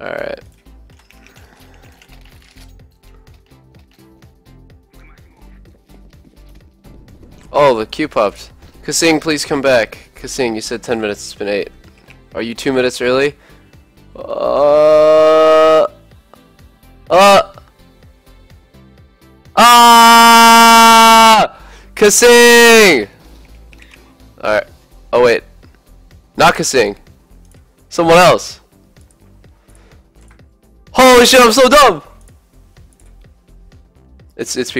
Alright. Oh, the queue popped. KaSing, please come back. KaSing, you said 10 minutes, it's been 8. Are you 2 minutes early? KaSing! Alright. Oh, wait. Not KaSing. Someone else. Holy shit, I'm so dumb! It's